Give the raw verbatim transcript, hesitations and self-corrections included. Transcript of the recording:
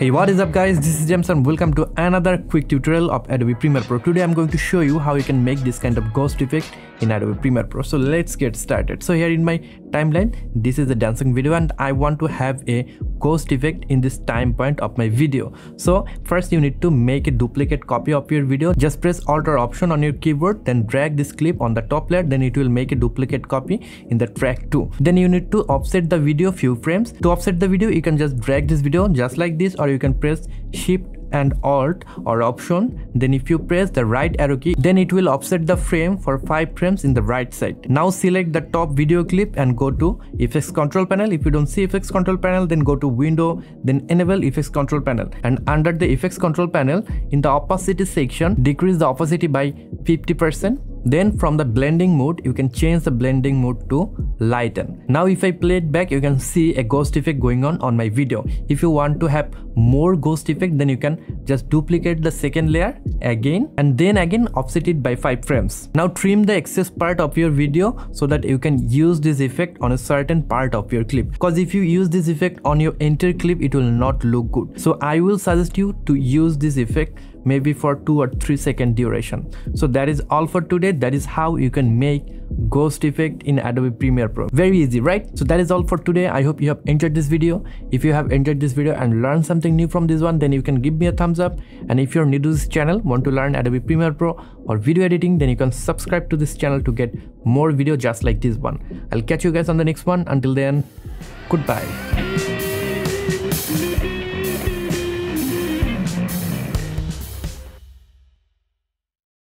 Hey, what is up guys, this is James and welcome to another quick tutorial of Adobe Premiere Pro. Today I'm going to show you how you can make this kind of ghost effect in Adobe Premiere Pro. So let's get started. So here in my timeline, this is a dancing video and I want to have a ghost effect in this time point of my video. So first you need to make a duplicate copy of your video. Just press Alt or Option on your keyboard, then drag this clip on the top layer, then it will make a duplicate copy in the track two. Then you need to offset the video few frames. To offset the video, you can just drag this video just like this, or you can press Shift and Alt or Option, then if you press the right arrow key, then it will offset the frame for five frames in the right side. Now select the top video clip and go to Effects Control Panel. If you don't see Effects Control Panel, then go to Window, then enable Effects Control Panel, and under the Effects Control Panel, in the opacity section, decrease the opacity by fifty percent. Then from the blending mode, you can change the blending mode to lighten. Now if I play it back, you can see a ghost effect going on on my video. If you want to have more ghost effect, then you can just duplicate the second layer again and then again offset it by five frames. Now trim the excess part of your video so that you can use this effect on a certain part of your clip, because if you use this effect on your entire clip, it will not look good. So I will suggest you to use this effect maybe for two or three second duration. So that is all for today. That is how you can make ghost effect in Adobe Premiere Pro. Very easy, right? So that is all for today. I hope you have enjoyed this video. If you have enjoyed this video and learned something new from this one, then you can give me a thumbs up. And if you're new to this channel, want to learn Adobe Premiere Pro or video editing, then you can subscribe to this channel to get more video just like this one. I'll catch you guys on the next one. Until then, goodbye.